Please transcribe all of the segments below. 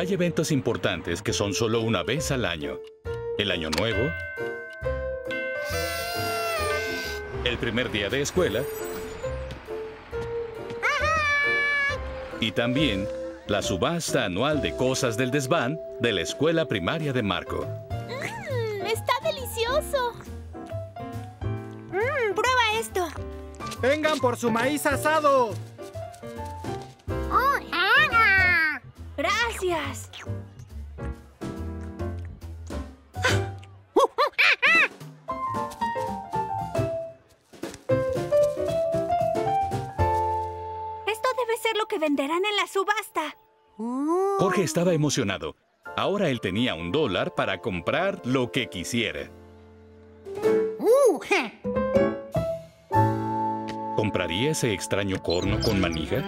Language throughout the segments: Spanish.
Hay eventos importantes que son solo una vez al año. El Año Nuevo, el primer día de escuela y también la subasta anual de cosas del desván de la escuela primaria de Marco. ¡Está delicioso! ¡Prueba esto! ¡Vengan por su maíz asado! ¡Gracias! Esto debe ser lo que venderán en la subasta. Jorge estaba emocionado. Ahora él tenía $1 para comprar lo que quisiera. ¿Compraría ese extraño corno con manija?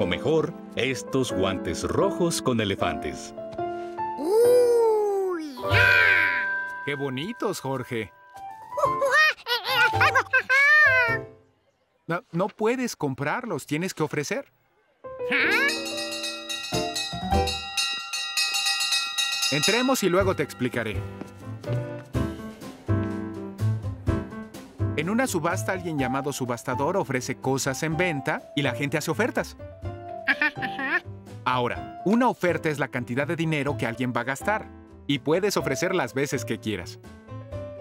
O mejor, estos guantes rojos con elefantes. ¡Qué bonitos, Jorge! No puedes comprarlos, tienes que ofrecer. Entremos y luego te explicaré. En una subasta, alguien llamado subastador ofrece cosas en venta y la gente hace ofertas. Ahora, una oferta es la cantidad de dinero que alguien va a gastar y puedes ofrecer las veces que quieras.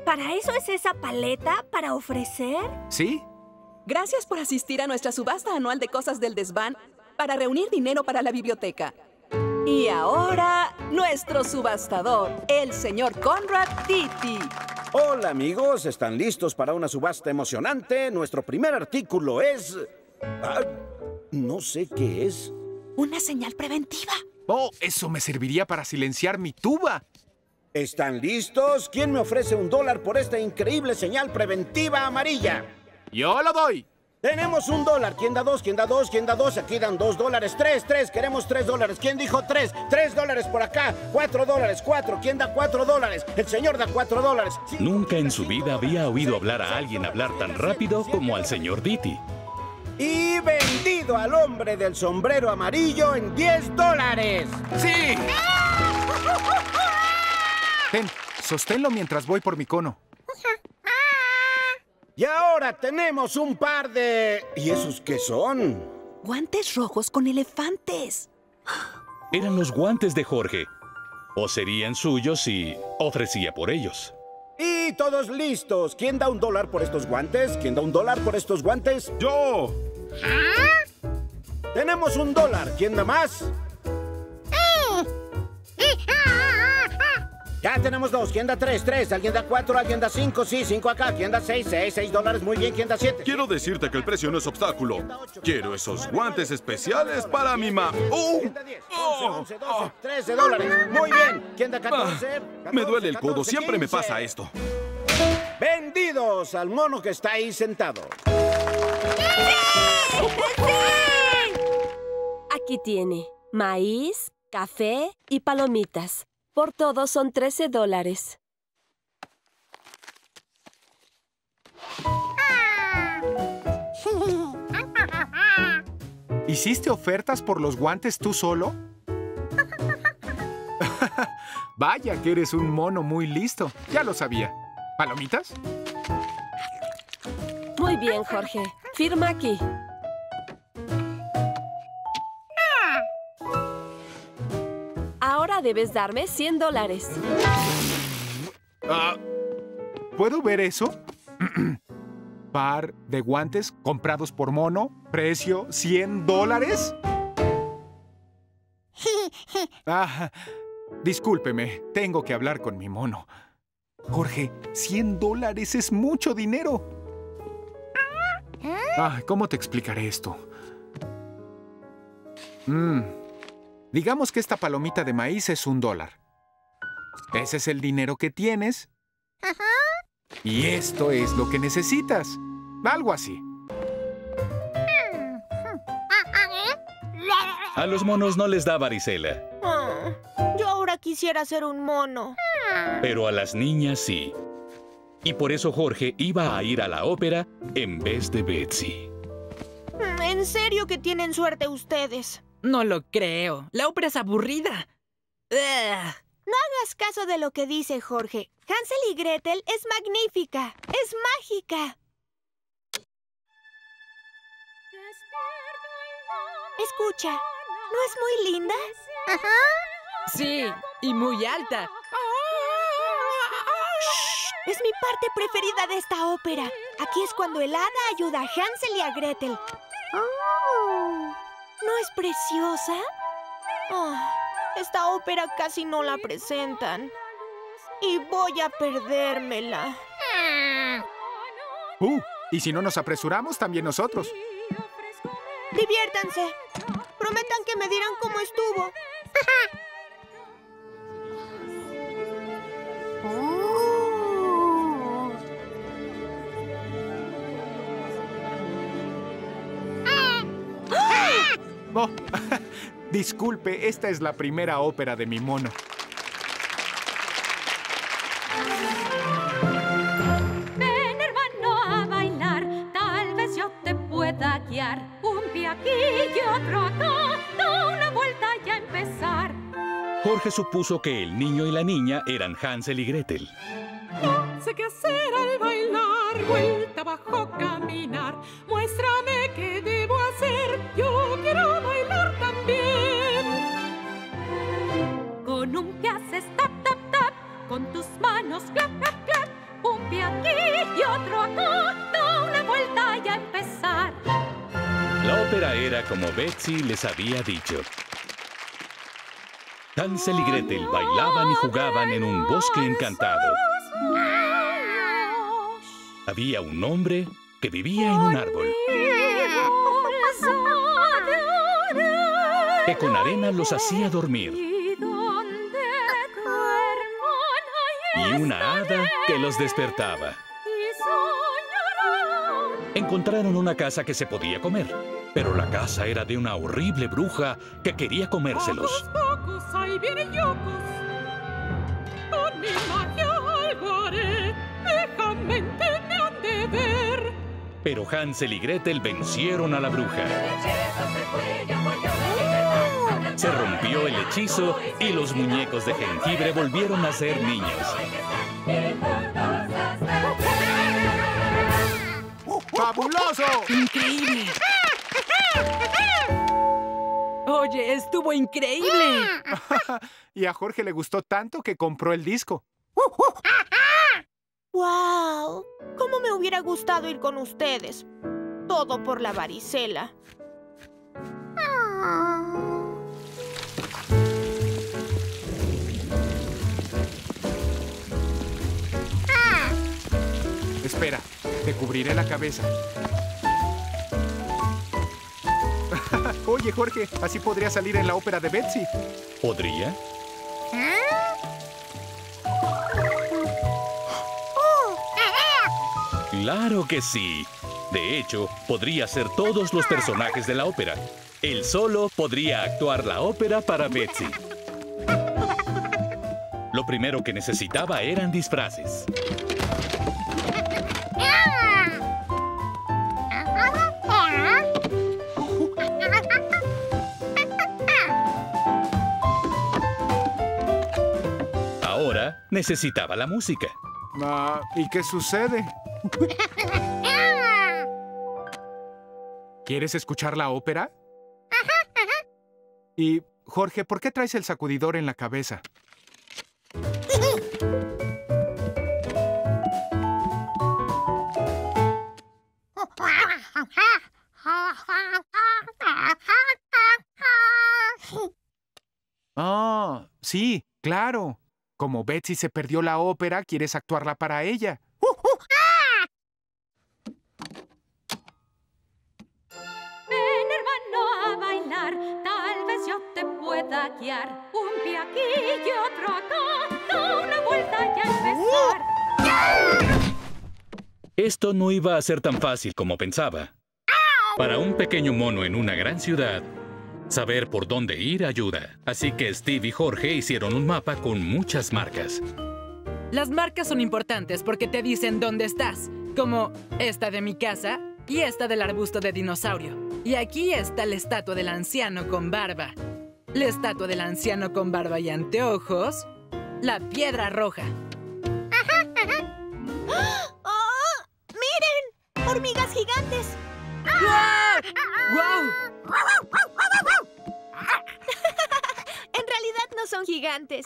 ¿Para eso es esa paleta? ¿Para ofrecer? Sí. Gracias por asistir a nuestra subasta anual de cosas del desván para reunir dinero para la biblioteca. Y ahora, nuestro subastador, el señor Conrad Tidy. Hola, amigos. ¿Están listos para una subasta emocionante? Nuestro primer artículo es... no sé qué es. Una señal preventiva. Oh, eso me serviría para silenciar mi tuba. ¿Están listos? ¿Quién me ofrece $1 por esta increíble señal preventiva amarilla? Yo lo doy. Tenemos $1. ¿Quién da dos? ¿Quién da dos? ¿Quién da dos? Aquí dan $2. Tres. Queremos $3. ¿Quién dijo tres? $3 por acá. $4. Cuatro. ¿Quién da $4? El señor da $4. Nunca en su vida había oído hablar a alguien hablar tan rápido como al señor Tidy. Y vendido al hombre del sombrero amarillo en $10. ¡Sí! Ten, sosténlo mientras voy por mi cono. Y ahora tenemos un par de... ¿Y esos qué son? Guantes rojos con elefantes. Eran los guantes de Jorge. O serían suyos si ofrecía por ellos. Y todos listos. ¿Quién da $1 por estos guantes? ¿Quién da $1 por estos guantes? ¡Yo! ¿Ah? Tenemos $1. ¿Quién da más? Ya tenemos $2. ¿Quién da $3? ¿Alguien da $4? ¿Alguien da $5? Sí, $5 acá. ¿Quién da $6? $6. Muy bien. ¿Quién da $7? Quiero decirte que el precio no es obstáculo. Quiero esos guantes especiales para mi mamá. $13. Muy bien. ¿Quién da $14? Me duele el codo. Siempre me pasa esto. Vendidos al mono que está ahí sentado. Aquí tiene maíz, café y palomitas. Por todo son $13. ¿Hiciste ofertas por los guantes tú solo? Vaya que eres un mono muy listo. Ya lo sabía. ¿Palomitas? Muy bien, Jorge. Firma aquí. Ahora debes darme $100. ¿Puedo ver eso? Par de guantes comprados por mono. Precio $100. Discúlpeme, tengo que hablar con mi mono. Jorge, $100 es mucho dinero. ¿Cómo te explicaré esto? Digamos que esta palomita de maíz es $1. Ese es el dinero que tienes. Y esto es lo que necesitas. Algo así. A los monos no les da varicela. Yo ahora quisiera ser un mono. Pero a las niñas sí. y por eso Jorge iba a ir a la ópera en vez de Betsy. En serio que tienen suerte ustedes. No lo creo. La ópera es aburrida. ¡Ugh! No hagas caso de lo que dice Jorge. Hansel y Gretel es magnífica. Es mágica. Escucha, ¿no es muy linda? Ajá. Sí, y muy alta. Shh, es mi parte preferida de esta ópera. Aquí es cuando el hada ayuda a Hansel y a Gretel. Oh. ¿No es preciosa? Oh. Esta ópera casi no la presentan. Y voy a perdérmela. Y si no nos apresuramos, también nosotros. Diviértanse. Prometan que me dirán cómo estuvo. Oh. Disculpe, esta es la primera ópera de mi mono. Ven, hermano, a bailar. Tal vez yo te pueda guiar. Un pie aquí y otro acá. Da una vuelta y a empezar. Jorge supuso que el niño y la niña eran Hansel y Gretel. No sé qué hacer al bailar. Vuelta abajo, caminar. Muéstrame qué debo hacer. Yo quiero bailar también. Con un pie haces tap, tap, tap. Con tus manos clap, clap, clap. Un pie aquí y otro acá. Da una vuelta y a empezar. La ópera era como Betsy les había dicho. Hansel y Gretel bailaban y jugaban en un bosque encantado. Había un hombre que vivía en un árbol, que con arena los hacía dormir. Y una hada que los despertaba. Encontraron una casa que se podía comer, pero la casa era de una horrible bruja que quería comérselos. Pero Hansel y Gretel vencieron a la bruja. Se rompió el hechizo y los muñecos de jengibre volvieron a ser niños. ¡Fabuloso! ¡Increíble! Oye, estuvo increíble. Y a Jorge le gustó tanto que compró el disco. ¡Wow! ¿Cómo me hubiera gustado ir con ustedes? Todo por la varicela. Espera, te cubriré la cabeza. Oye, Jorge, así podría salir en la ópera de Betsy. ¿Podría? ¡Claro que sí! De hecho, podría ser todos los personajes de la ópera. Él solo podría actuar la ópera para Betsy. Lo primero que necesitaba eran disfraces. Necesitaba la música. ¿Y qué sucede? ¿Quieres escuchar la ópera? Y, Jorge, ¿por qué traes el sacudidor en la cabeza? Ah, sí, claro. Como Betsy se perdió la ópera, quieres actuarla para ella. Ven, hermano, a bailar. Tal vez yo te pueda guiar. Un pie aquí y otro acá. Da una vuelta y a empezar. Esto no iba a ser tan fácil como pensaba. Para un pequeño mono en una gran ciudad, saber por dónde ir ayuda. Así que Steve y Jorge hicieron un mapa con muchas marcas. Las marcas son importantes porque te dicen dónde estás, como esta de mi casa y esta del arbusto de dinosaurio. Y aquí está la estatua del anciano con barba, la estatua del anciano con barba y anteojos, la piedra roja. Ajá, ajá. ¡Oh! ¡Miren! ¡Hormigas gigantes! ¡Guau! ¡Guau! En realidad no son gigantes.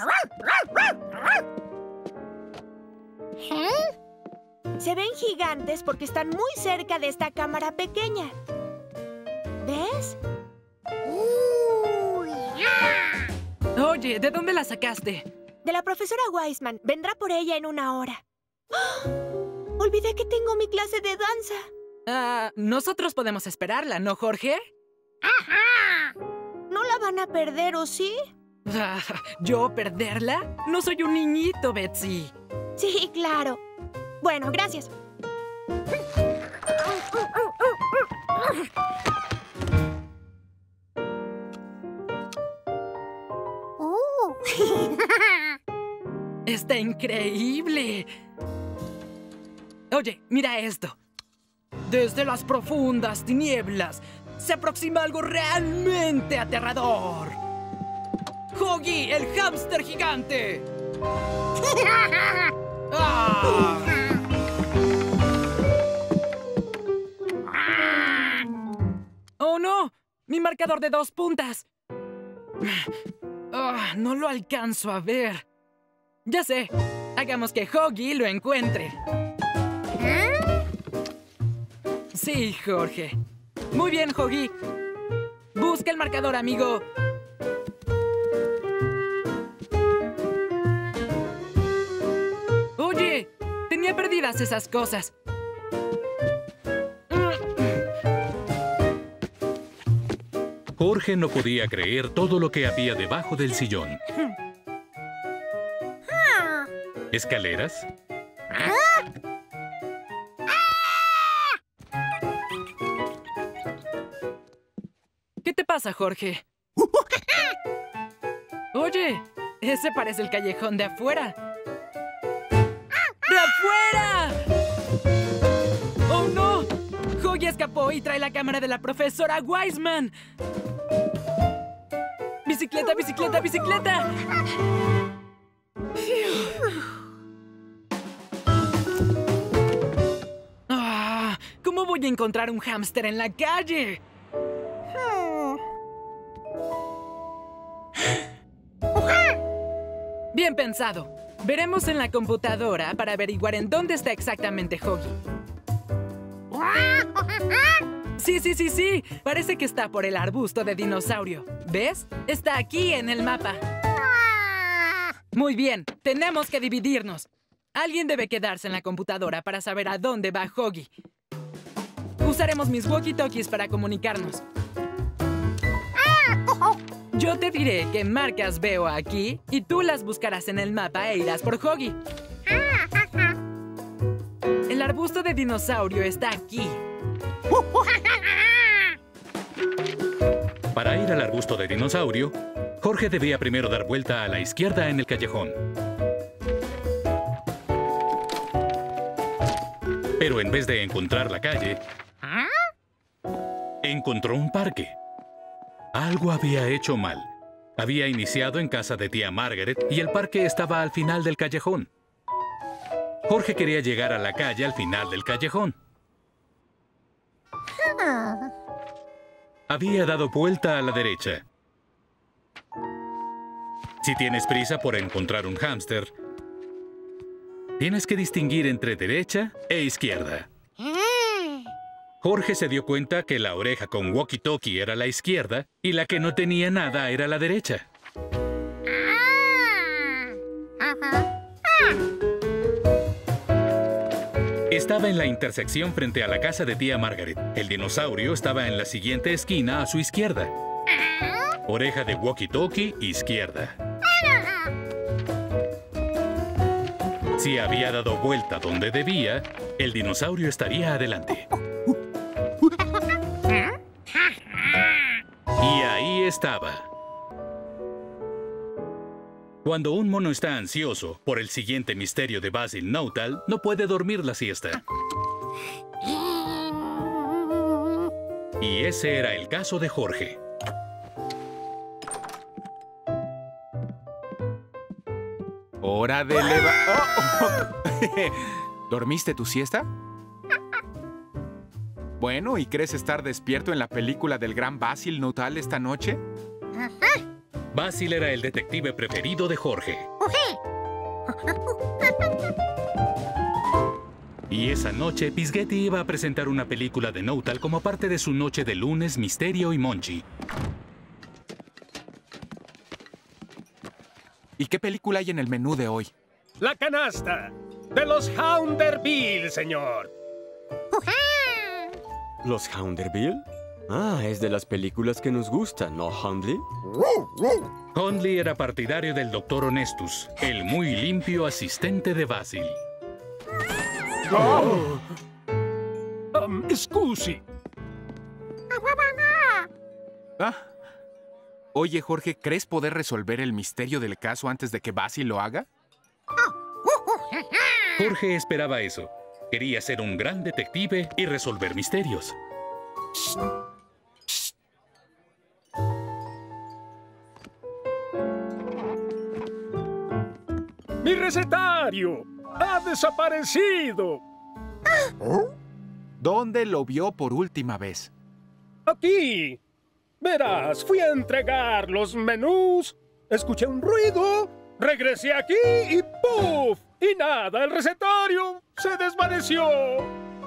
¿Eh? Se ven gigantes porque están muy cerca de esta cámara pequeña. ¿Ves? Yeah. Oye, ¿de dónde la sacaste? De la profesora Wiseman. Vendrá por ella en una hora. ¡Oh! Olvidé que tengo mi clase de danza. Nosotros podemos esperarla, ¿no, Jorge? ¡Ajá! ¿No la van a perder, o sí? ¿Yo perderla? No soy un niñito, Betsy. Sí, claro. Bueno, gracias. ¡Está increíble! Oye, mira esto. Desde las profundas tinieblas se aproxima algo realmente aterrador. ¡Huggy, el hámster gigante! ¡Ah! ¡Oh, no! ¡Mi marcador de 2 puntas! Oh, no lo alcanzo a ver. Ya sé. Hagamos que Huggy lo encuentre. Sí, Jorge. Muy bien, Huggy. Busca el marcador, amigo. Oye, tenía perdidas esas cosas. Jorge no podía creer todo lo que había debajo del sillón. ¿Escaleras? ¿Qué te pasa, Jorge? Oye, ese parece el callejón de afuera. ¡De afuera! ¡Oh, no! Huggy escapó y trae la cámara de la profesora Wiseman. ¡Bicicleta, bicicleta, bicicleta! Ah, ¿cómo voy a encontrar un hámster en la calle? Bien pensado. Veremos en la computadora para averiguar en dónde está exactamente Huggy. Sí. Parece que está por el arbusto de dinosaurio. ¿Ves? Está aquí en el mapa. Muy bien. Tenemos que dividirnos. Alguien debe quedarse en la computadora para saber a dónde va Huggy. Usaremos mis walkie-talkies para comunicarnos. Yo te diré qué marcas veo aquí y tú las buscarás en el mapa e irás por Huggy. El arbusto de dinosaurio está aquí. Para ir al arbusto de dinosaurio, Jorge debía primero dar vuelta a la izquierda en el callejón. Pero en vez de encontrar la calle, encontró un parque. Algo había hecho mal. Había iniciado en casa de tía Margaret y el parque estaba al final del callejón. Jorge quería llegar a la calle al final del callejón. Había dado vuelta a la derecha. Si tienes prisa por encontrar un hámster, tienes que distinguir entre derecha e izquierda. Jorge se dio cuenta que la oreja con walkie-talkie era la izquierda y la que no tenía nada era la derecha. Estaba en la intersección frente a la casa de tía Margaret. El dinosaurio estaba en la siguiente esquina a su izquierda. Oreja de walkie-talkie izquierda. Si había dado vuelta donde debía, el dinosaurio estaría adelante. Y ahí estaba. Cuando un mono está ansioso por el siguiente misterio de Basil Nautal, no puede dormir la siesta. Y ese era el caso de Jorge. ¡Hora de levantar! Oh. ¿Dormiste tu siesta? Bueno, ¿y crees estar despierto en la película del gran Basil Nautal esta noche? Basil era el detective preferido de Jorge. Y esa noche, Pizgetti iba a presentar una película de Nautal como parte de su noche de lunes, misterio y Monchi. ¿Y qué película hay en el menú de hoy? La canasta de los Hunderville, señor. ¿Los Hunderville? Ah, es de las películas que nos gustan, ¿no, Hundley? Hundley era partidario del Dr. Honestus, el muy limpio asistente de Basil. Oh. Excusi. Ah. Oye, Jorge, ¿crees poder resolver el misterio del caso antes de que Basil lo haga? Jorge esperaba eso. Quería ser un gran detective y resolver misterios. ¡Mi recetario ha desaparecido! ¿Dónde lo vio por última vez? Aquí. Verás, fui a entregar los menús, escuché un ruido, regresé aquí y ¡puf! Y nada, el recetario se desvaneció.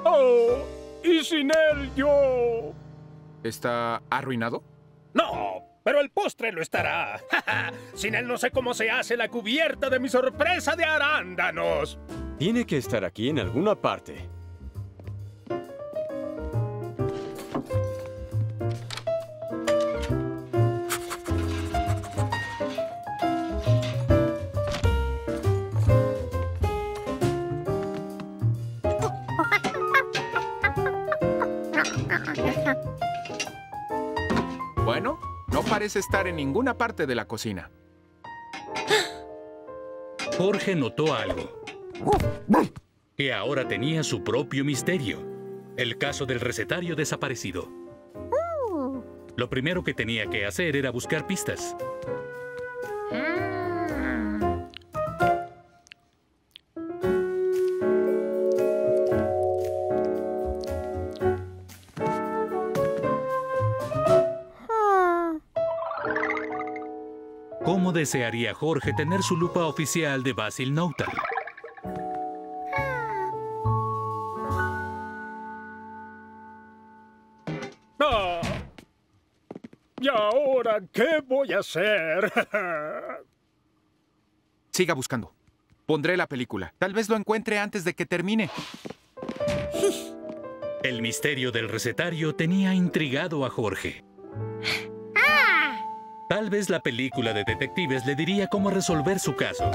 ¡Oh! Y sin él yo... ¿Está arruinado? No, pero el postre lo estará. Sin él no sé cómo se hace la cubierta de mi sorpresa de arándanos. Tiene que estar aquí en alguna parte. Bueno, no parece estar en ninguna parte de la cocina. Jorge notó algo. Que ahora tenía su propio misterio. El caso del recetario desaparecido. Lo primero que tenía que hacer era buscar pistas. ¿Cómo desearía Jorge tener su lupa oficial de Basil Nautal? Ah, ¿y ahora qué voy a hacer? Siga buscando. Pondré la película. Tal vez lo encuentre antes de que termine. El misterio del recetario tenía intrigado a Jorge. Tal vez la película de detectives le diría cómo resolver su caso.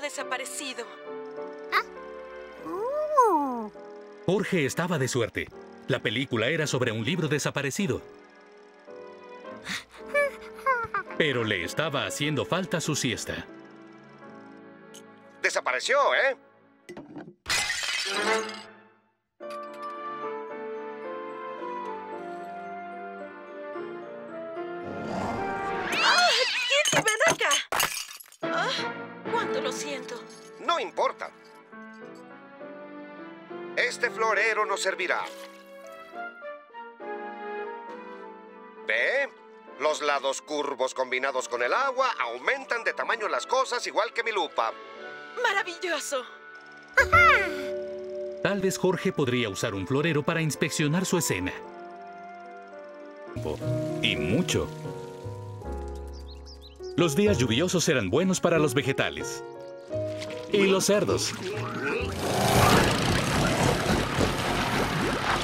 Desaparecido. Jorge estaba de suerte. La película era sobre un libro desaparecido. Pero le estaba haciendo falta su siesta. Desapareció, ¿eh? No importa. Este florero nos servirá. ¿Ve? Los lados curvos combinados con el agua aumentan de tamaño las cosas igual que mi lupa. ¡Maravilloso! ¡Ajá! Tal vez Jorge podría usar un florero para inspeccionar su escena. Y mucho. Los días lluviosos eran buenos para los vegetales. y los cerdos.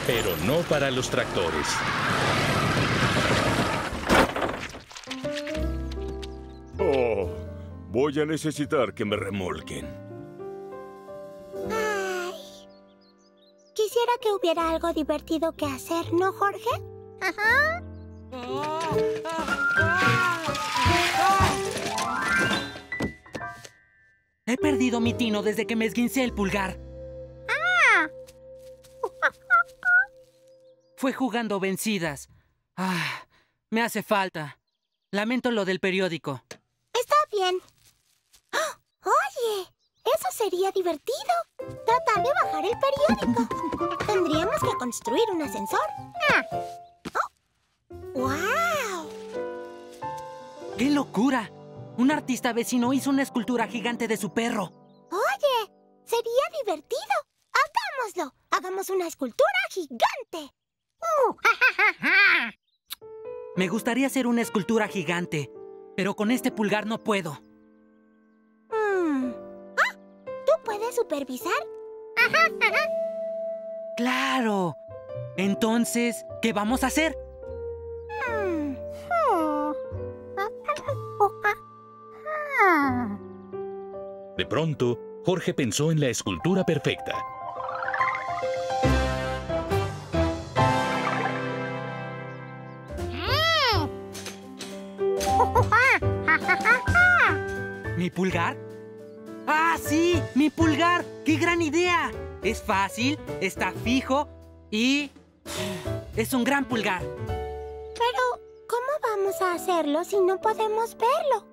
Pero no para los tractores. Oh, voy a necesitar que me remolquen. Ay. Quisiera que hubiera algo divertido que hacer, ¿no, Jorge? Ajá. He perdido mi tino desde que me esguincé el pulgar. ¡Ah! Fue jugando vencidas. Ah, me hace falta. Lamento lo del periódico. Está bien. ¡Oh! ¡Oye! ¡Eso sería divertido! Tratar de bajar el periódico. Tendríamos que construir un ascensor. Ah. Oh. ¡Wow! ¡Qué locura! Un artista vecino hizo una escultura gigante de su perro. ¡Oye! ¡Sería divertido! ¡Hagámoslo! ¡Hagamos una escultura gigante! Me gustaría hacer una escultura gigante, pero con este pulgar no puedo. ¿Ah? ¿Tú puedes supervisar? ¡Claro! Entonces, ¿qué vamos a hacer? De pronto, Jorge pensó en la escultura perfecta. ¿Mi pulgar? ¡Ah, sí! ¡Mi pulgar! ¡Qué gran idea! Es fácil, está fijo y... es un gran pulgar. Pero, ¿cómo vamos a hacerlo si no podemos verlo?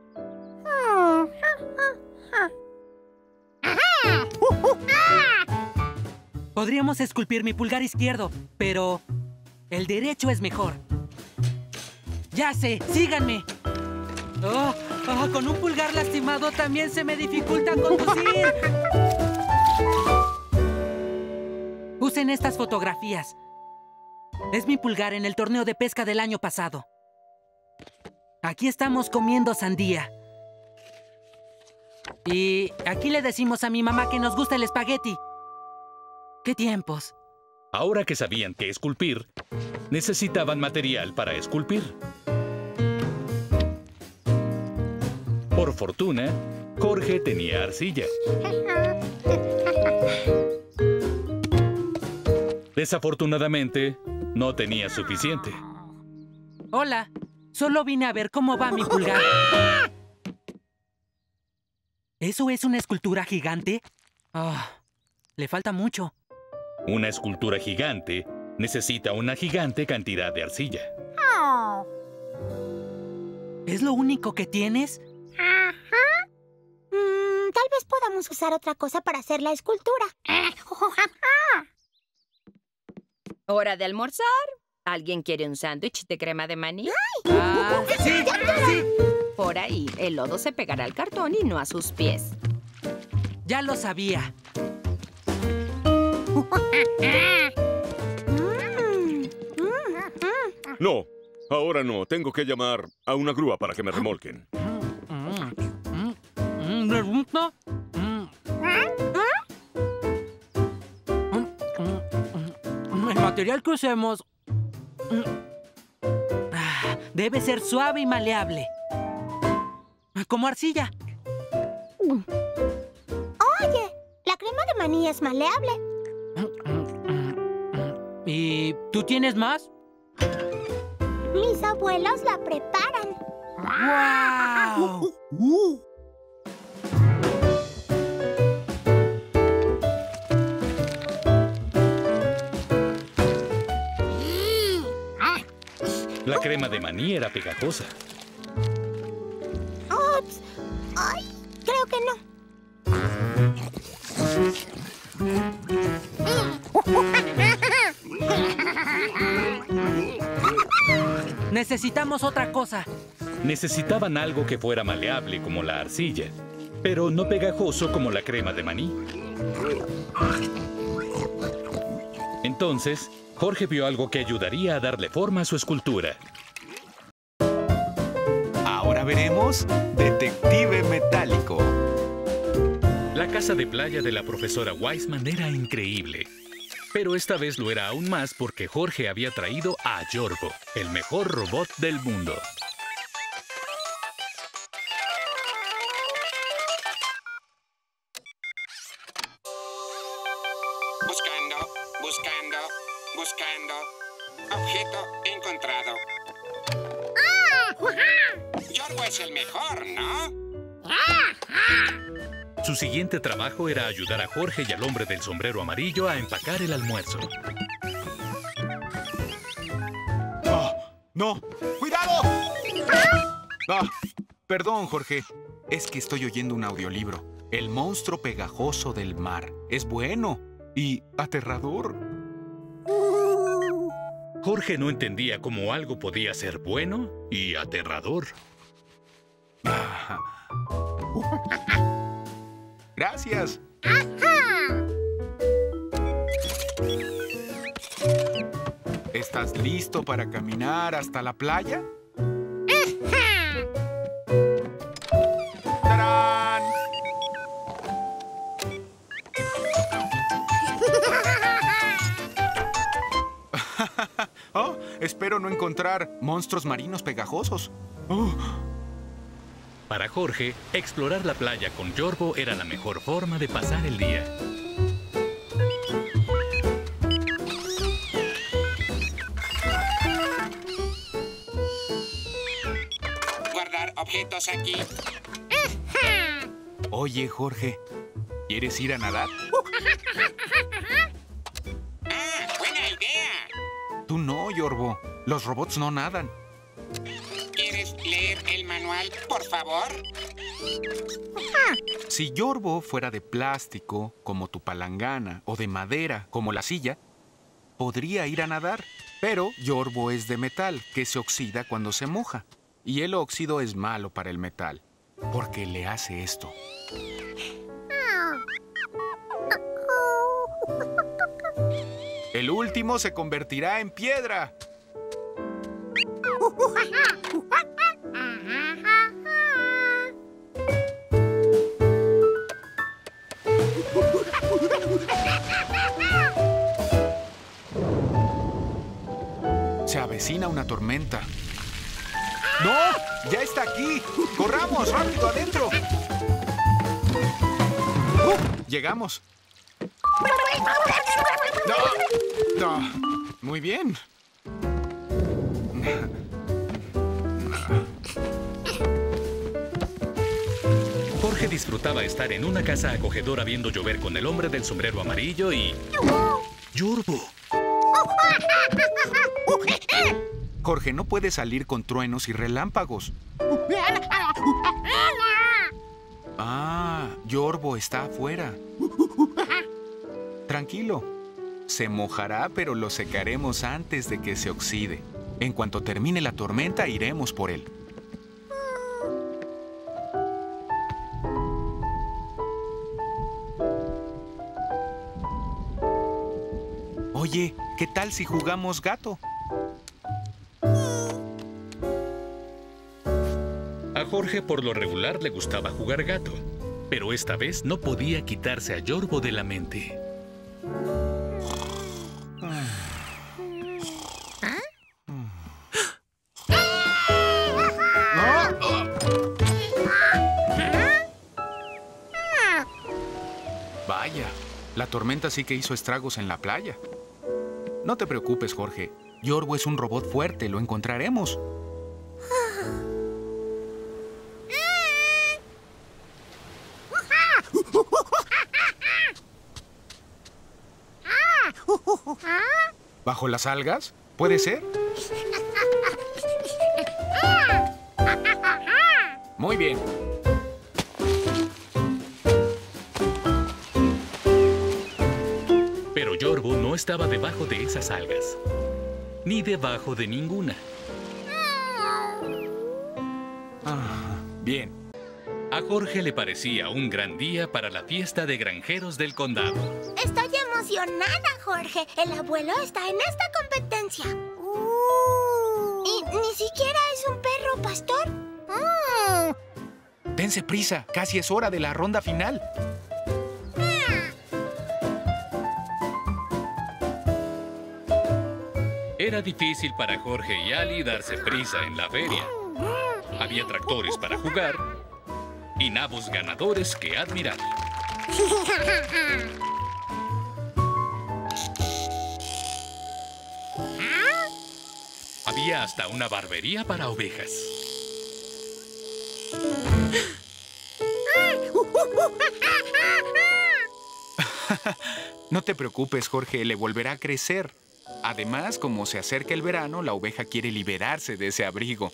Podríamos esculpir mi pulgar izquierdo, pero el derecho es mejor. ¡Ya sé! ¡Síganme! Oh, con un pulgar lastimado también se me dificulta conducir. Usen estas fotografías. Es mi pulgar en el torneo de pesca del año pasado. Aquí estamos comiendo sandía. Y aquí le decimos a mi mamá que nos gusta el espagueti. ¡Qué tiempos! Ahora que sabían qué esculpir, necesitaban material para esculpir. Por fortuna, Jorge tenía arcilla. Desafortunadamente, no tenía suficiente. Hola, solo vine a ver cómo va mi pulgar. ¿Eso es una escultura gigante? Ah, le falta mucho. Una escultura gigante necesita una gigante cantidad de arcilla. Oh. ¿Es lo único que tienes? Ajá. Tal vez podamos usar otra cosa para hacer la escultura. ¿Hora de almorzar? ¿Alguien quiere un sándwich de crema de maní? ¡Ay! Ah, ¡sí! ¡Sí! Por ahí, el lodo se pegará al cartón y no a sus pies. ¡Ya lo sabía! No, ahora no. Tengo que llamar a una grúa para que me remolquen. El material que usemos debe ser suave y maleable. Como arcilla. Oye, la crema de maní es maleable. ¿Y tú tienes más? Mis abuelos la preparan. ¡Wow! La crema de maní era pegajosa. Ay, creo que no. Necesitamos otra cosa. Necesitaban algo que fuera maleable como la arcilla, pero no pegajoso como la crema de maní. Entonces, Jorge vio algo que ayudaría a darle forma a su escultura. Ahora veremos Detective Metálico. La casa de playa de la profesora Wiseman era increíble. Pero esta vez lo era aún más porque Jorge había traído a Yorbo, el mejor robot del mundo. Buscando. Objeto encontrado. Yorbo es el mejor, ¿no? Su siguiente trabajo era ayudar a Jorge y al hombre del sombrero amarillo a empacar el almuerzo. ¡No! ¡Cuidado! Perdón, Jorge. Es que estoy oyendo un audiolibro. El monstruo pegajoso del mar. Es bueno y aterrador. Jorge no entendía cómo algo podía ser bueno y aterrador. ¡Gracias! ¡Ajá! ¿Estás listo para caminar hasta la playa? ¡Ajá! ¡Tarán! Oh, espero no encontrar monstruos marinos pegajosos. Para Jorge, explorar la playa con Yorbo era la mejor forma de pasar el día. Guardar objetos aquí. Oye, Jorge, ¿quieres ir a nadar? Buena idea. Tú no, Yorbo. Los robots no nadan. ¿Quieres leer el manual, por favor? Si Yorbo fuera de plástico, como tu palangana, o de madera, como la silla, podría ir a nadar. Pero Yorbo es de metal, que se oxida cuando se moja. Y el óxido es malo para el metal, porque le hace esto. El último se convertirá en piedra. Se avecina una tormenta. ¡No! ¡Ya está aquí! ¡Corramos! ¡Rápido adentro! ¡Llegamos! ¡No! ¡No! Muy bien. Jorge disfrutaba estar en una casa acogedora viendo llover con el hombre del sombrero amarillo y... ¡Yorbo! Jorge no puede salir con truenos y relámpagos. Yorbo está afuera. Tranquilo. Se mojará, pero lo secaremos antes de que se oxide. En cuanto termine la tormenta, iremos por él. Oye, ¿qué tal si jugamos gato? A Jorge por lo regular le gustaba jugar gato, pero esta vez no podía quitarse a Yorbo de la mente. Vaya, la tormenta sí que hizo estragos en la playa. No te preocupes, Jorge. Yorbo es un robot fuerte. Lo encontraremos. ¿Bajo las algas? ¿Puede ser? Muy bien. Pero Yorbo no estaba debajo de esas algas. Ni debajo de ninguna. Bien. A Jorge le parecía un gran día para la fiesta de granjeros del condado. Estoy emocionada, Jorge. El abuelo está en esta competencia. Y ni siquiera es un perro pastor. Dense prisa. Casi es hora de la ronda final. Era difícil para Jorge y Ali darse prisa en la feria. Había tractores para jugar y nabos ganadores que admirar. Había hasta una barbería para ovejas. No te preocupes, Jorge, le volverá a crecer. Además, como se acerca el verano, la oveja quiere liberarse de ese abrigo.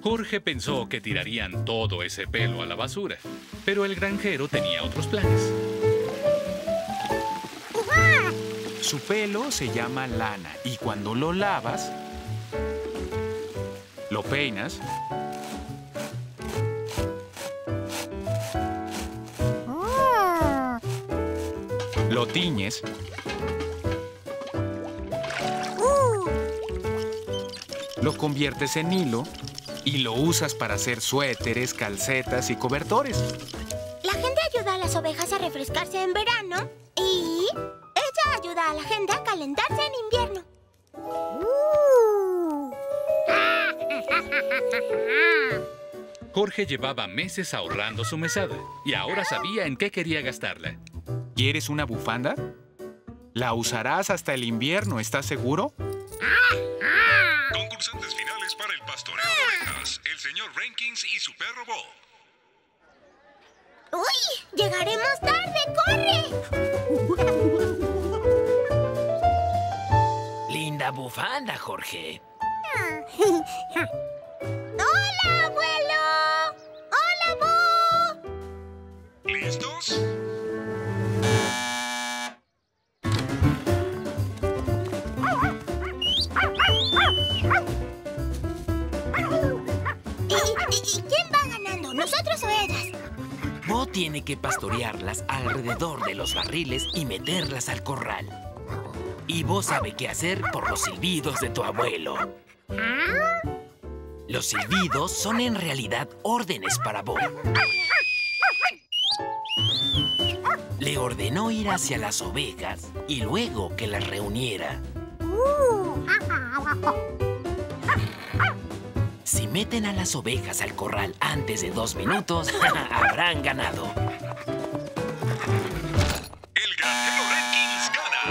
Jorge pensó que tirarían todo ese pelo a la basura, pero el granjero tenía otros planes. Su pelo se llama lana y cuando lo lavas, lo peinas, lo tiñes, lo conviertes en hilo y lo usas para hacer suéteres, calcetas y cobertores. La gente ayuda a las ovejas a refrescarse en verano y ella ayuda a la gente a calentarse en invierno. Jorge llevaba meses ahorrando su mesada y ahora sabía en qué quería gastarla. ¿Quieres una bufanda? La usarás hasta el invierno, ¿estás seguro? Concursantes finales para el pastoreo de ovejas, el señor Rankings y su perro Bo. ¡Uy! ¡Llegaremos tarde! ¡Corre! Linda bufanda, Jorge. ¡Hola, abuelo! ¡Hola, Bo! ¿Listos? ¿Quién va ganando? ¿Nosotros o ellas? Bo tiene que pastorearlas alrededor de los barriles y meterlas al corral. Y Bo sabe qué hacer por los silbidos de tu abuelo. Los silbidos son en realidad órdenes para Bo. Le ordenó ir hacia las ovejas y luego que las reuniera. Si meten a las ovejas al corral antes de 2 minutos, habrán ganado. El granjero Rankings gana.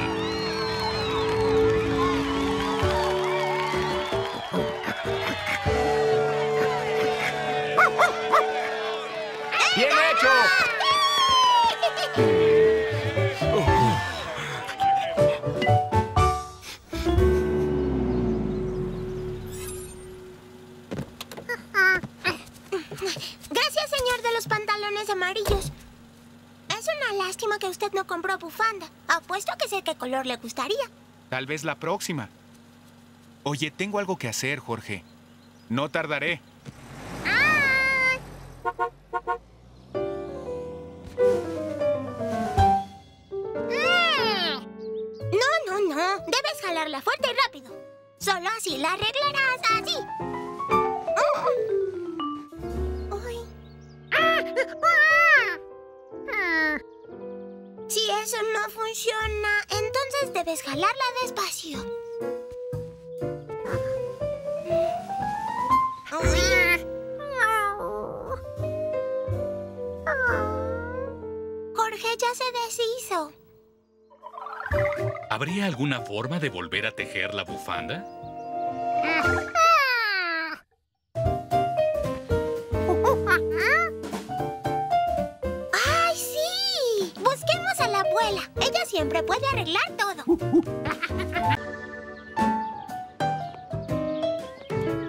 ¡Bien hecho! Amarillos. Es una lástima que usted no compró bufanda. Apuesto que sé qué color le gustaría. Tal vez la próxima. Oye, tengo algo que hacer, Jorge. No tardaré. ¡Ay! No. Debes jalarla fuerte y rápido. Solo así la arreglarás. Así. Si eso no funciona, entonces debes jalarla despacio. Jorge ya se deshizo. ¿Habría alguna forma de volver a tejer la bufanda? Ella siempre puede arreglar todo.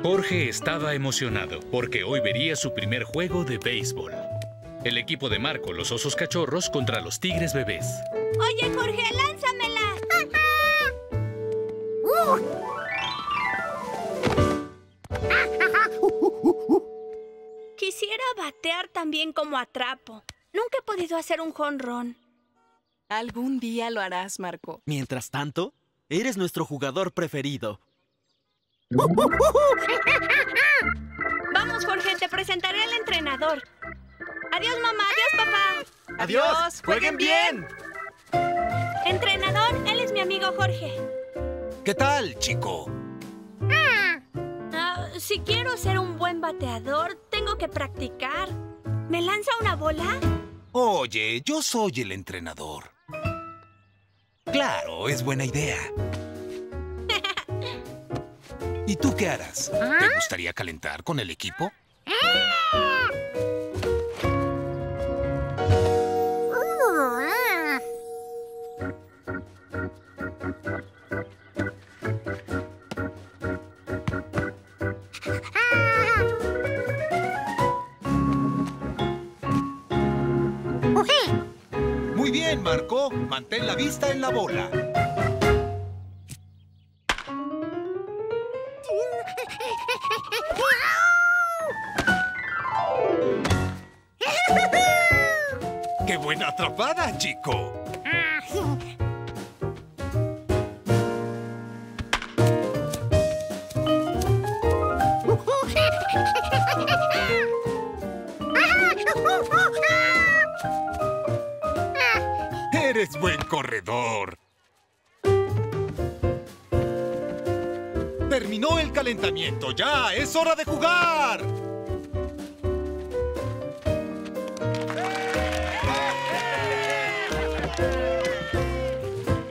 Jorge estaba emocionado porque hoy vería su primer juego de béisbol. El equipo de Marco, los osos cachorros, contra los tigres bebés. Oye, Jorge, lánzamela. Quisiera batear tan bien como atrapo. Nunca he podido hacer un jonrón. Algún día lo harás, Marco. Mientras tanto, eres nuestro jugador preferido. ¡Vamos, Jorge! Te presentaré al entrenador. Adiós, mamá. Adiós, papá. Adiós. Jueguen bien. Entrenador, él es mi amigo Jorge. ¿Qué tal, chico? Si quiero ser un buen bateador, tengo que practicar. ¿Me lanza una bola? Oye, yo soy el entrenador. Claro, es buena idea. ¿Y tú qué harás? ¿Te gustaría calentar con el equipo? Muy bien, Marco. Mantén la vista en la bola. ¡Qué buena atrapada, chico! ¡Eres buen corredor! Terminó el calentamiento. ¡Ya! ¡Es hora de jugar!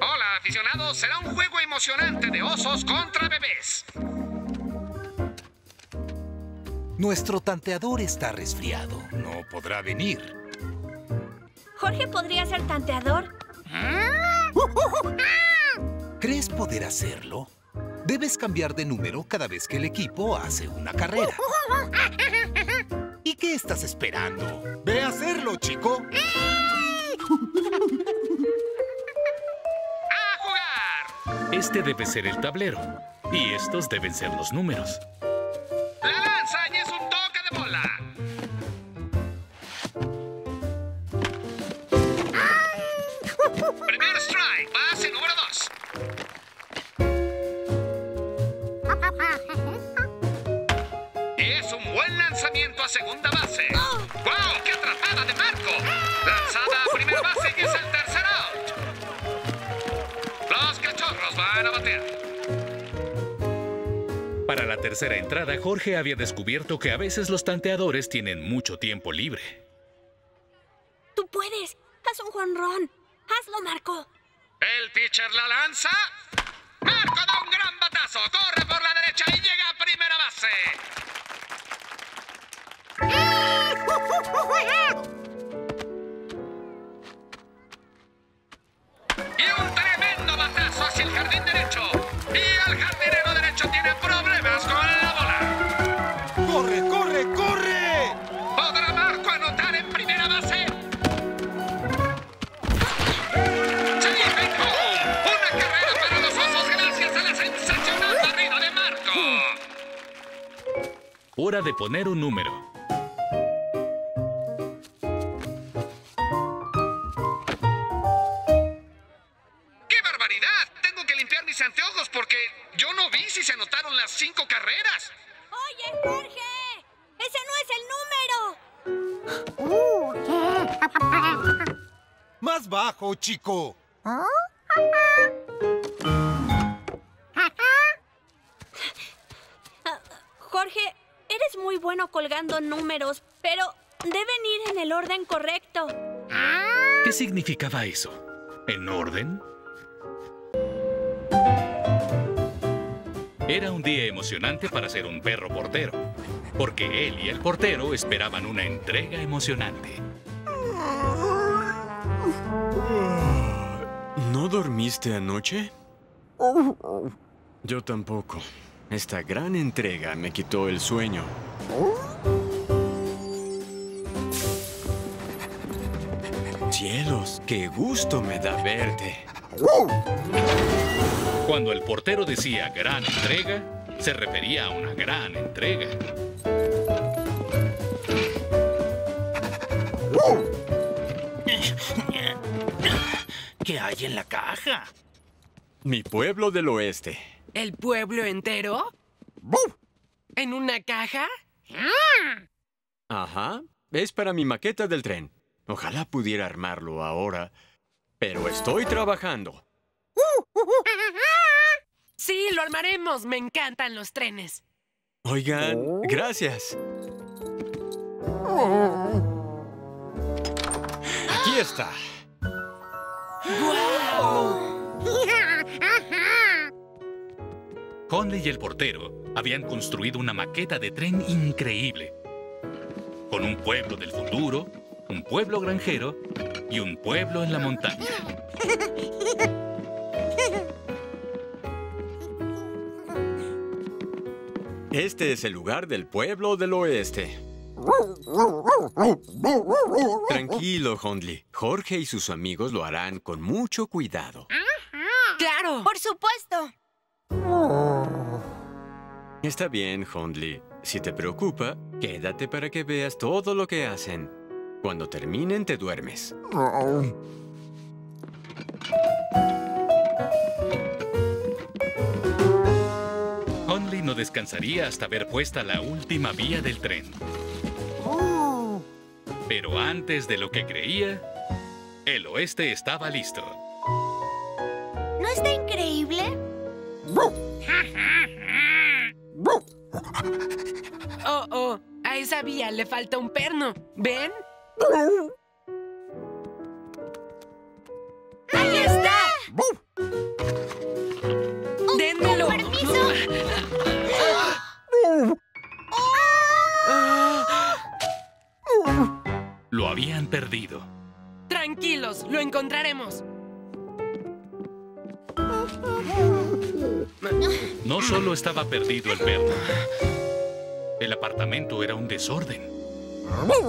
Hola, aficionados. Será un juego emocionante de osos contra bebés. Nuestro tanteador está resfriado. No podrá venir. Jorge podría ser tanteador. ¿Crees poder hacerlo? Debes cambiar de número cada vez que el equipo hace una carrera. ¿Y qué estás esperando? ¡Ve a hacerlo, chico! ¡A jugar! Este debe ser el tablero. Y estos deben ser los números. ¡La lanza y es un toque de bola! Primer strike, base número 2. Es un buen lanzamiento a segunda base. ¡Wow! ¡Qué atrapada de Marco! Lanzada a primera base y es el tercer out. Los cachorros van a batear. Para la tercera entrada, Jorge había descubierto que a veces los tanteadores tienen mucho tiempo libre. ¡Tú puedes! ¡Haz un jonrón! ¡Hazlo, Marco! El pitcher la lanza. ¡Marco da un gran batazo! ¡Corre por la derecha y llega a primera base! ¡Y un tremendo batazo hacia el jardín derecho! ¡Y el jardinero derecho tiene problemas con la bola! ¡Corre, corre, corre! ¿Podrá Marco anotar en primera base? Hora de poner un número. ¡Qué barbaridad! Tengo que limpiar mis anteojos porque yo no vi si se anotaron las 5 carreras. ¡Oye, Jorge! ¡Ese no es el número! ¡Más bajo, chico! ¿Ah? Jorge... Eres muy bueno colgando números, pero deben ir en el orden correcto. ¿Qué significaba eso? ¿En orden? Era un día emocionante para ser un perro portero, porque él y el portero esperaban una entrega emocionante. ¿No dormiste anoche? Yo tampoco. Esta gran entrega me quitó el sueño. ¡Cielos! ¡Qué gusto me da verte! Cuando el portero decía gran entrega, se refería a una gran entrega. ¿Qué hay en la caja? Mi pueblo del oeste. ¿El pueblo entero? ¿En una caja? Ajá. Es para mi maqueta del tren. Ojalá pudiera armarlo ahora, pero estoy trabajando. Sí, lo armaremos. Me encantan los trenes. Oigan, gracias. Aquí está. ¡Guau! Hundley y el portero habían construido una maqueta de tren increíble. Con un pueblo del futuro, un pueblo granjero y un pueblo en la montaña. Este es el lugar del pueblo del oeste. Tranquilo, Hundley. Jorge y sus amigos lo harán con mucho cuidado. ¡Claro! ¡Por supuesto! Está bien, Hundley. Si te preocupa, quédate para que veas todo lo que hacen. Cuando terminen, te duermes. Hundley no descansaría hasta ver puesta la última vía del tren. Pero antes de lo que creía, el oeste estaba listo. ¿No está increíble? Oh, oh, a esa vía le falta un perno. ¿Ven? ¡Ahí está! ¡Dénmelo! ¡Con permiso! Lo habían perdido. Tranquilos, lo encontraremos. No solo estaba perdido el perro. El apartamento era un desorden. Ay,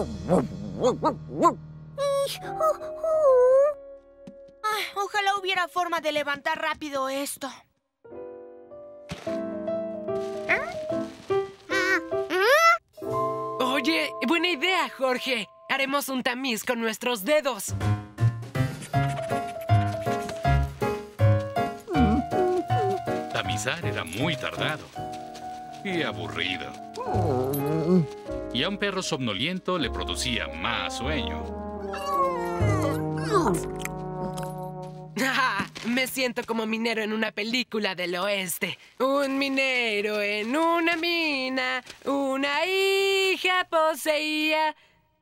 ojalá hubiera forma de levantar rápido esto. Oye, buena idea, Jorge. Haremos un tamiz con nuestros dedos. Tamizar era muy tardado y aburrido. Y a un perro somnoliento le producía más sueño. Me siento como minero en una película del oeste. Un minero en una mina, una hija poseía.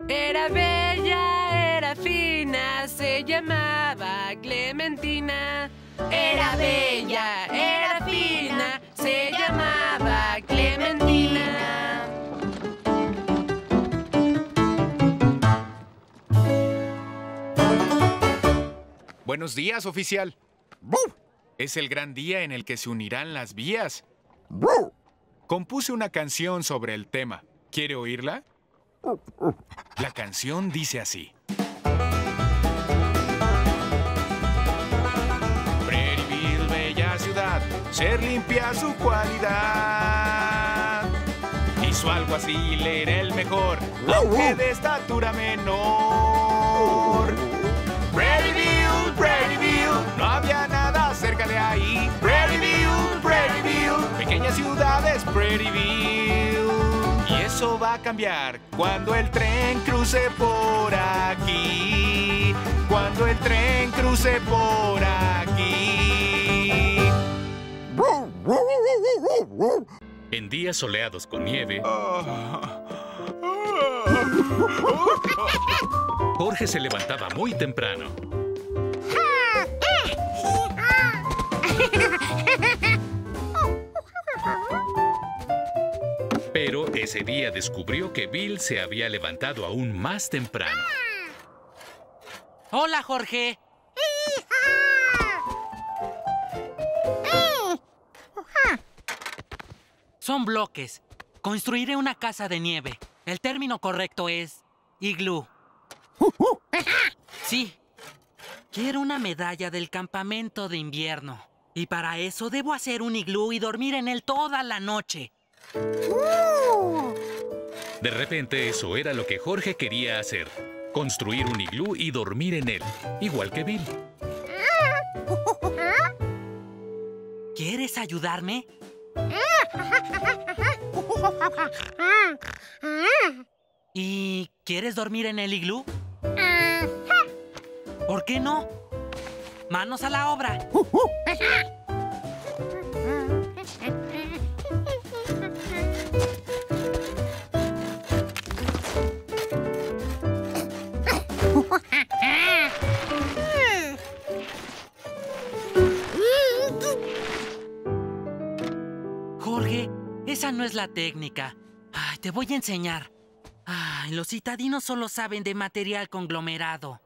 Era bella, era fina, se llamaba Clementina. Era bella, era fina, se llamaba Clementina. Buenos días, oficial. Es el gran día en el que se unirán las vías. Compuse una canción sobre el tema. ¿Quiere oírla? La canción dice así. Prairieville, bella ciudad, ser limpia su cualidad. Y su alguacil era el mejor, aunque de estatura menor. Prairieville, Prairieville, no había nada cerca de ahí. Prairieville, Prairieville, pequeñas ciudades, Prairieville. Y eso va a cambiar cuando el tren cruce por aquí. Cuando el tren cruce por aquí. En días soleados con nieve, Jorge se levantaba muy temprano. Pero ese día descubrió que Bill se había levantado aún más temprano. ¡Hola, Jorge! Son bloques. Construiré una casa de nieve. El término correcto es iglú. Sí. Quiero una medalla del campamento de invierno. Y para eso debo hacer un iglú y dormir en él toda la noche. De repente, eso era lo que Jorge quería hacer. Construir un iglú y dormir en él, igual que Bill. ¿Quieres ayudarme? ¿Y quieres dormir en el iglú? Ajá. ¿Por qué no? ¡Manos a la obra! Ajá. Jorge, esa no es la técnica. Ay, te voy a enseñar. Ay, los citadinos solo saben de material conglomerado.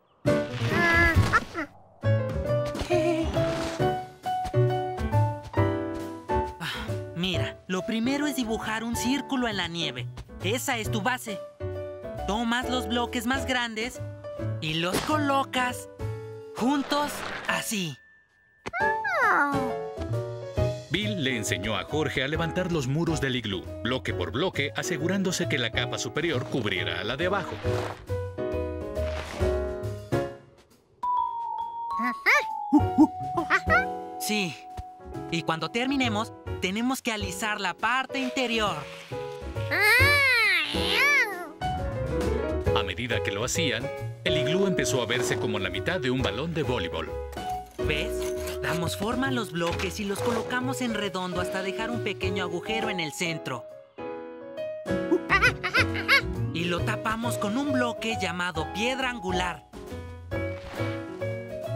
Ah, mira, lo primero es dibujar un círculo en la nieve. Esa es tu base. Tomas los bloques más grandes y los colocas juntos así. Bill le enseñó a Jorge a levantar los muros del iglú, bloque por bloque, asegurándose que la capa superior cubriera a la de abajo. Sí. Y cuando terminemos, tenemos que alisar la parte interior. A medida que lo hacían, el iglú empezó a verse como la mitad de un balón de voleibol. ¿Ves? Damos forma a los bloques y los colocamos en redondo hasta dejar un pequeño agujero en el centro. Y lo tapamos con un bloque llamado piedra angular.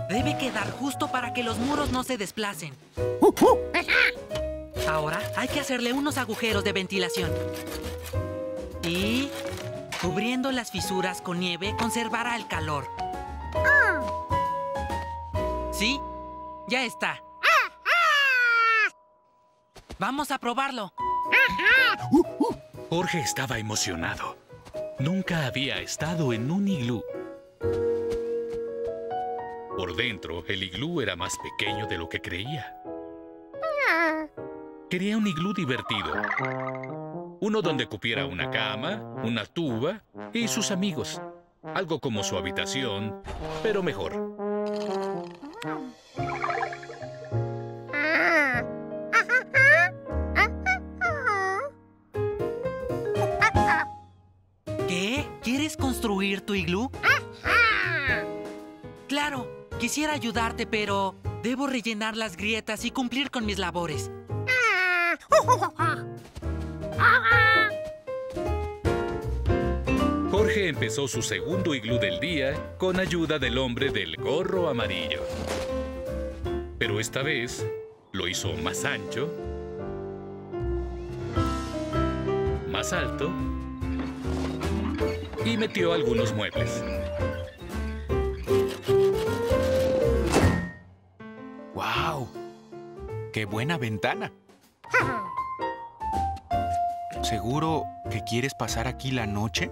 Debe quedar justo para que los muros no se desplacen. Ahora hay que hacerle unos agujeros de ventilación. Y cubriendo las fisuras con nieve conservará el calor. ¿Sí? ¡Ya está! ¡Vamos a probarlo! Jorge estaba emocionado. Nunca había estado en un iglú. Por dentro, el iglú era más pequeño de lo que creía. Quería un iglú divertido. Uno donde cupiera una cama, una tuba y sus amigos. Algo como su habitación, pero mejor. ¿Quieres construir tu iglú? ¡Ajá! Claro, quisiera ayudarte, pero debo rellenar las grietas y cumplir con mis labores. Jorge empezó su segundo iglú del día con ayuda del hombre del gorro amarillo. Pero esta vez lo hizo más ancho, más alto, y metió algunos muebles. ¡Wow! ¡Qué buena ventana! ¿Seguro que quieres pasar aquí la noche?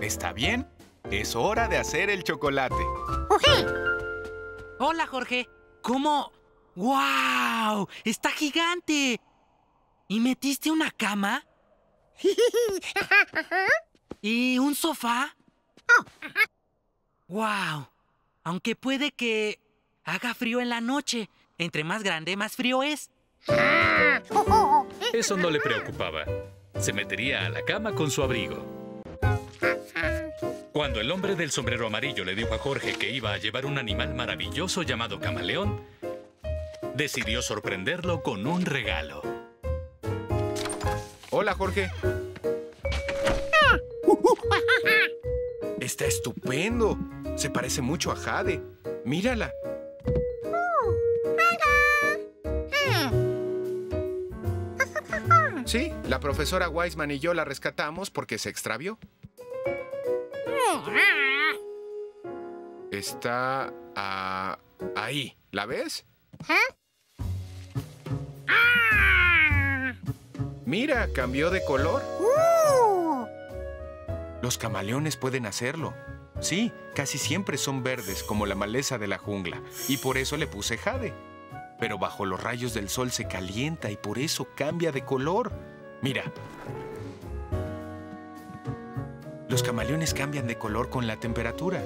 ¿Está bien? Es hora de hacer el chocolate. Hola, Jorge. ¿Cómo? ¡Wow! ¡Está gigante! ¿Y metiste una cama? ¿Y un sofá? ¡Wow! Aunque puede que haga frío en la noche. Entre más grande, más frío es. Eso no le preocupaba. Se metería a la cama con su abrigo. Cuando el hombre del sombrero amarillo le dijo a Jorge que iba a llevar un animal maravilloso llamado camaleón, decidió sorprenderlo con un regalo. Hola, Jorge. Está estupendo. Se parece mucho a Jade. Mírala. Sí, la profesora Wiseman y yo la rescatamos porque se extravió. Está ahí. ¿La ves? Mira, cambió de color. Los camaleones pueden hacerlo. Sí, casi siempre son verdes, como la maleza de la jungla. Y por eso le puse Jade. Pero bajo los rayos del sol se calienta y por eso cambia de color. Mira. Los camaleones cambian de color con la temperatura.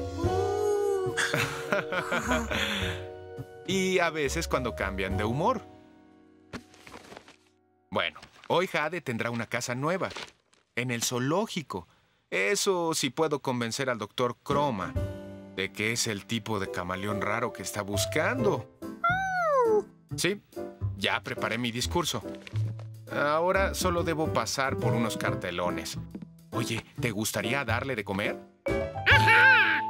Y a veces cuando cambian de humor. Bueno. Hoy Jade tendrá una casa nueva. en el zoológico. Eso sí puedo convencer al Dr. Croma de que es el tipo de camaleón raro que está buscando. Sí, ya preparé mi discurso. Ahora solo debo pasar por unos cartelones. Oye, ¿te gustaría darle de comer? ¡Ajá!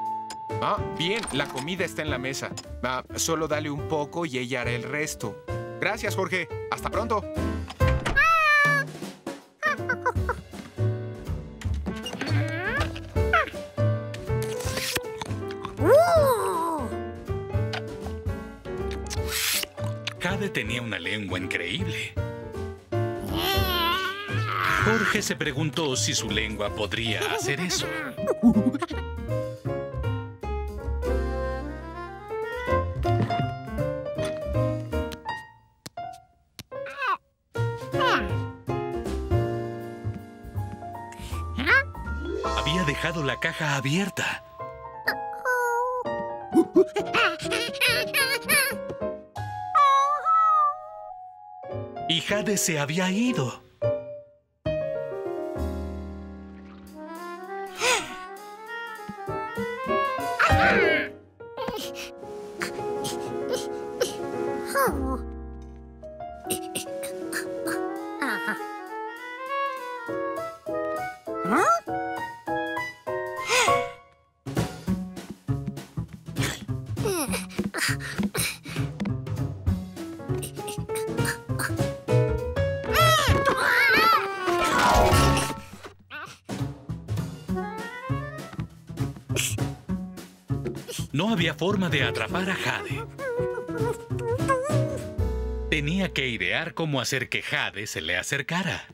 Ah, bien, la comida está en la mesa. Ah, solo dale un poco y ella hará el resto. Gracias, Jorge. Hasta pronto. Jade tenía una lengua increíble. Jorge se preguntó si su lengua podría hacer eso. Había dejado la caja abierta. Y Jade se había ido. No había forma de atrapar a Jade. Tenía que idear cómo hacer que Jade se le acercara.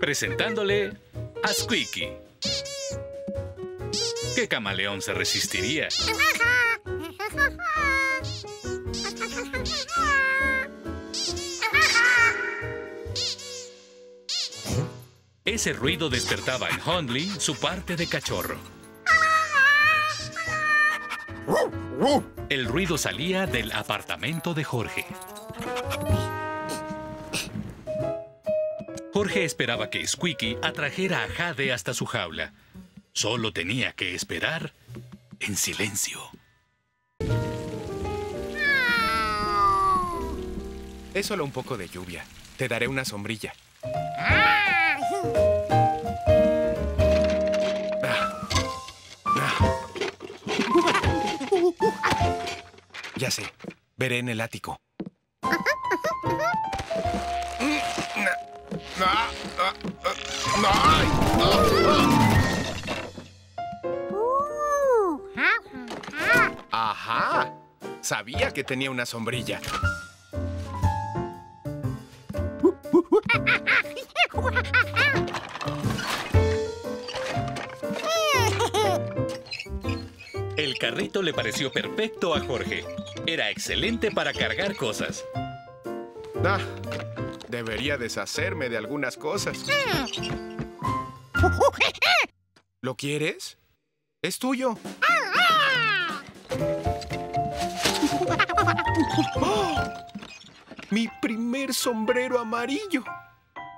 Presentándole a Squeaky. ¿Qué camaleón se resistiría? Ese ruido despertaba en Hundley su parte de cachorro. El ruido salía del apartamento de Jorge. Jorge esperaba que Squeaky atrajera a Jade hasta su jaula. Solo tenía que esperar en silencio. Es solo un poco de lluvia. Te daré una sombrilla. Ya sé, veré en el ático. Ajá, sabía que tenía una sombrilla. El carrito le pareció perfecto a Jorge. Era excelente para cargar cosas. Ah, debería deshacerme de algunas cosas. ¿Lo quieres? Es tuyo. ¡Oh! ¡Mi primer sombrero amarillo!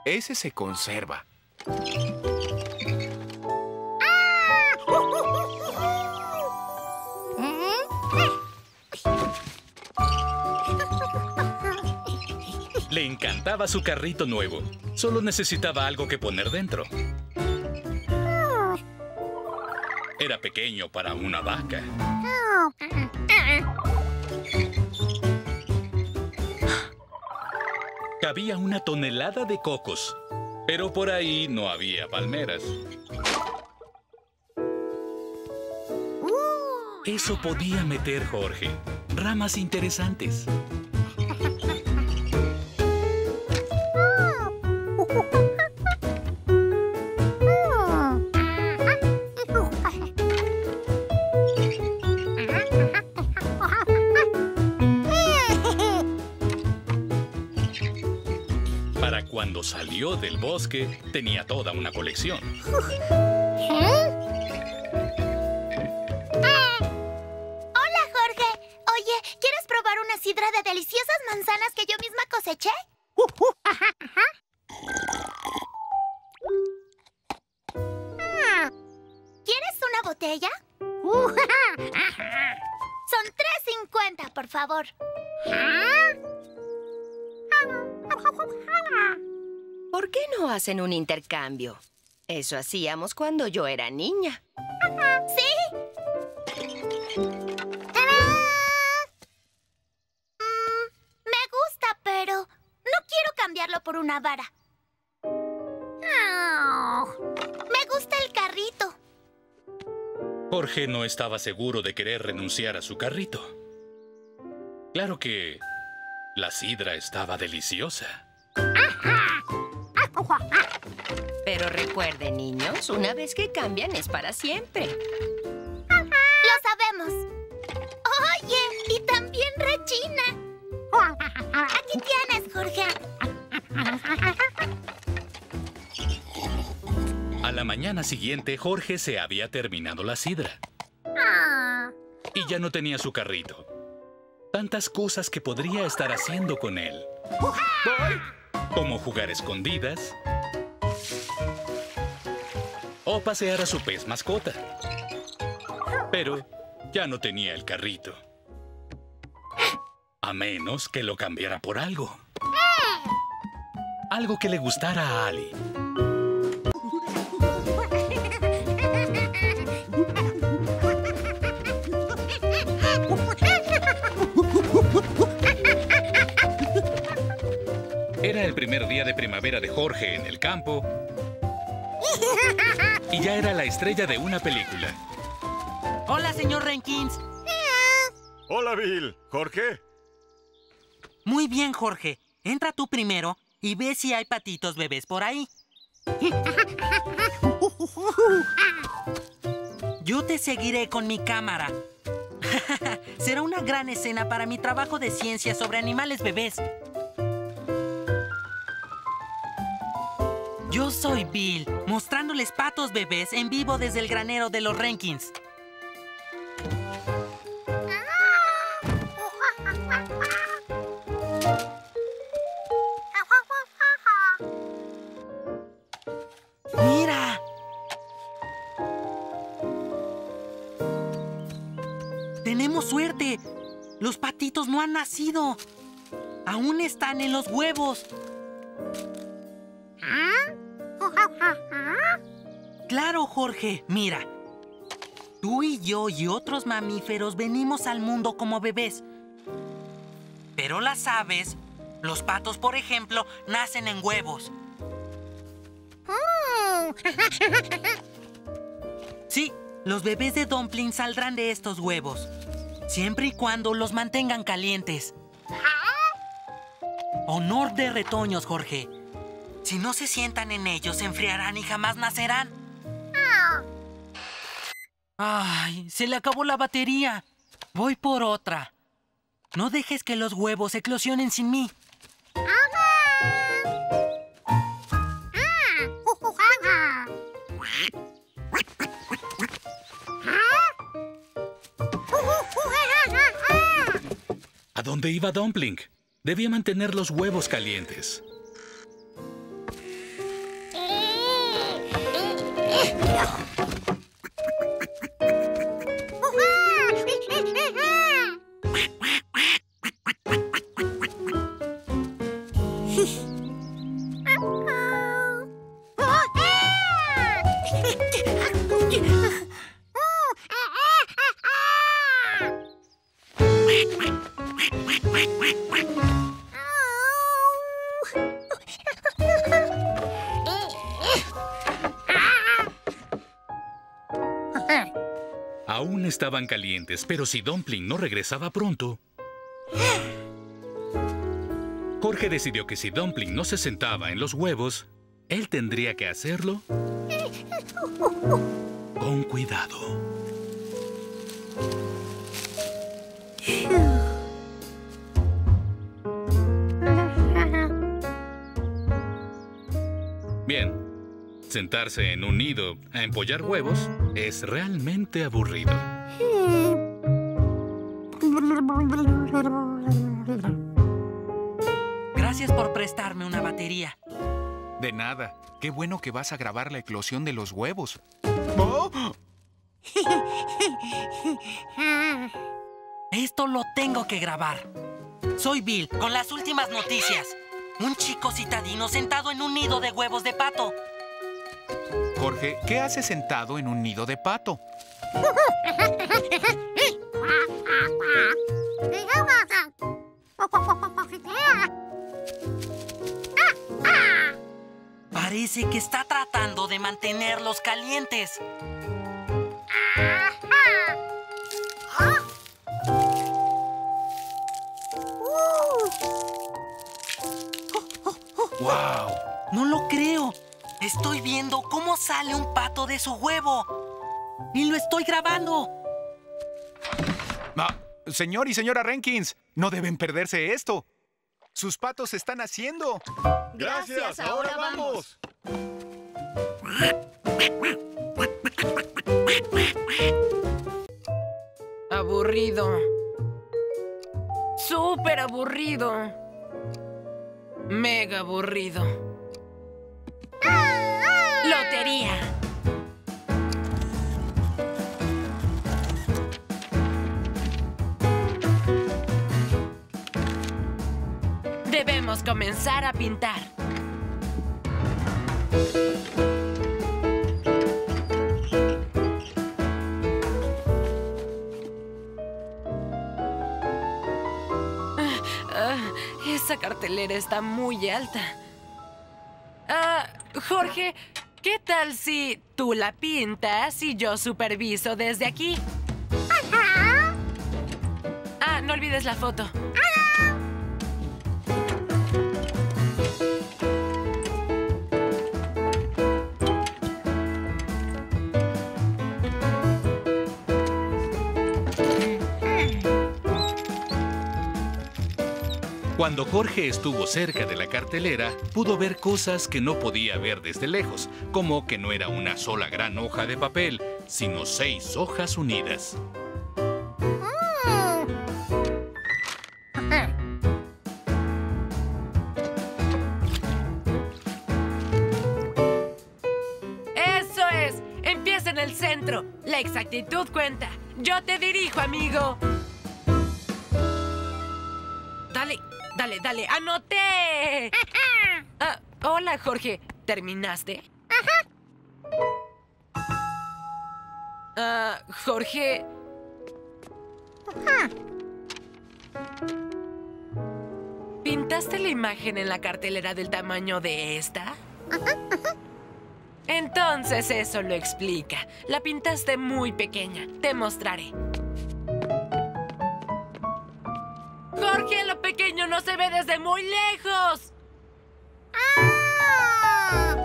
Ese se conserva. Le encantaba su carrito nuevo. Solo necesitaba algo que poner dentro. Era pequeño para una vaca. Cabía una tonelada de cocos, pero por ahí no había palmeras. Eso podía meter Jorge. Ramas interesantes. Cuando salió del bosque, tenía toda una colección. Hola, Jorge. Oye, ¿quieres probar una sidra de deliciosas manzanas que yo misma coseché? ¿Quieres una botella? Son 3.50, por favor. ¿Por qué no hacen un intercambio? Eso hacíamos cuando yo era niña. ¡Sí! Me gusta, pero no quiero cambiarlo por una vara. Me gusta el carrito. Jorge no estaba seguro de querer renunciar a su carrito. Claro que la sidra estaba deliciosa. Pero recuerden, niños, una vez que cambian es para siempre. ¡Lo sabemos! ¡Oye! ¡Y también rechina! ¡Aquí tienes, Jorge! A la mañana siguiente, Jorge se había terminado la sidra. Y ya no tenía su carrito. Tantas cosas que podría estar haciendo con él. Como jugar escondidas o pasear a su pez mascota. Pero ya no tenía el carrito. A menos que lo cambiara por algo. Algo que le gustara a Ali. Era el primer día de primavera de Jorge en el campo y ya era la estrella de una película. Hola, señor Rankins. Hola, Bill. ¿Jorge? Muy bien, Jorge. Entra tú primero y ve si hay patitos bebés por ahí. Yo te seguiré con mi cámara. Será una gran escena para mi trabajo de ciencia sobre animales bebés. Yo soy Bill, mostrándoles patos bebés en vivo desde el granero de los Rankins. ¡Mira! ¡Tenemos suerte! Los patitos no han nacido. Aún están en los huevos. Claro, Jorge. Mira, tú y yo y otros mamíferos venimos al mundo como bebés. Pero las aves, los patos, por ejemplo, nacen en huevos. Sí, los bebés de Dumpling saldrán de estos huevos, siempre y cuando los mantengan calientes. Honor de retoños, Jorge. Si no se sientan en ellos, se enfriarán y jamás nacerán. ¡Ay! Se le acabó la batería. Voy por otra. No dejes que los huevos eclosionen sin mí. ¿A dónde iba Dumpling? Debía mantener los huevos calientes. Aún estaban calientes, pero si Dumpling no regresaba pronto... Jorge decidió que si Dumpling no se sentaba en los huevos, él tendría que hacerlo con cuidado. Bien. Sentarse en un nido a empollar huevos es realmente aburrido. Gracias por prestarme una batería. De nada. Qué bueno que vas a grabar la eclosión de los huevos. ¡Oh! Esto lo tengo que grabar. Soy Bill, con las últimas noticias. Un chico citadino sentado en un nido de huevos de pato. Jorge, ¿qué haces sentado en un nido de pato? Parece que está tratando de mantenerlos calientes. ¡Wow! No lo creo. Estoy viendo cómo sale un pato de su huevo. ¡Y lo estoy grabando! Ah, señor y señora Rankins, no deben perderse esto. Sus patos se están haciendo. ¡Gracias! ¡Ahora vamos! Aburrido. Súper aburrido. Mega aburrido. Lotería. Debemos comenzar a pintar. Esa cartelera está muy alta. Jorge, ¿qué tal si tú la pintas y yo superviso desde aquí? Ajá. Ah, no olvides la foto. Ajá. Cuando Jorge estuvo cerca de la cartelera, pudo ver cosas que no podía ver desde lejos, como que no era una sola gran hoja de papel, sino 6 hojas unidas. ¡Eso es! Empieza en el centro. La exactitud cuenta. Yo te dirijo, amigo. Dale, dale, anoté. Ah, hola, Jorge. ¿Terminaste? Ajá. Jorge. Ajá. ¿Pintaste la imagen en la cartelera del tamaño de esta? Ajá, ajá. Entonces eso lo explica. La pintaste muy pequeña. Te mostraré. Jorge, lo pequeño no se ve desde muy lejos. ¡Ah!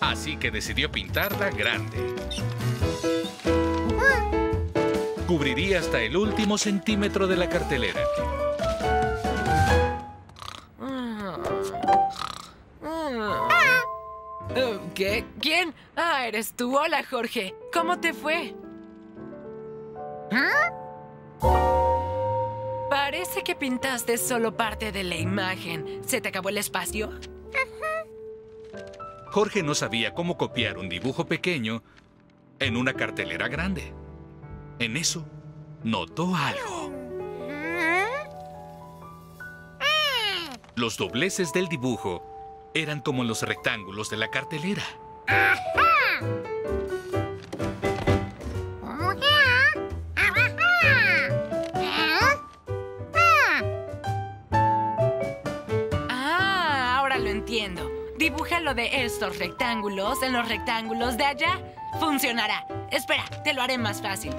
Así que decidió pintarla grande. Cubriría hasta el último centímetro de la cartelera. ¿Qué? ¿Quién? Ah, eres tú. Hola, Jorge. ¿Cómo te fue? ¿Ah? Parece que pintaste solo parte de la imagen. ¿Se te acabó el espacio? Ajá. Jorge no sabía cómo copiar un dibujo pequeño en una cartelera grande. En eso, notó algo. Los dobleces del dibujo eran como los rectángulos de la cartelera. Ajá. Dibújalo de estos rectángulos en los rectángulos de allá. Funcionará. Espera, te lo haré más fácil.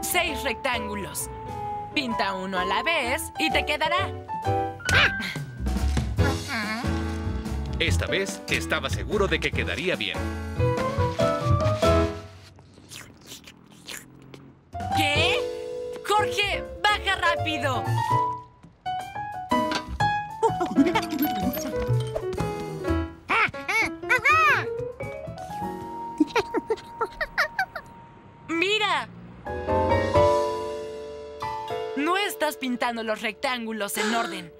Seis rectángulos. Pinta uno a la vez y te quedará. Esta vez estaba seguro de que quedaría bien. ¿Qué? Jorge, baja rápido. ¡Mira! colocando los rectángulos en orden.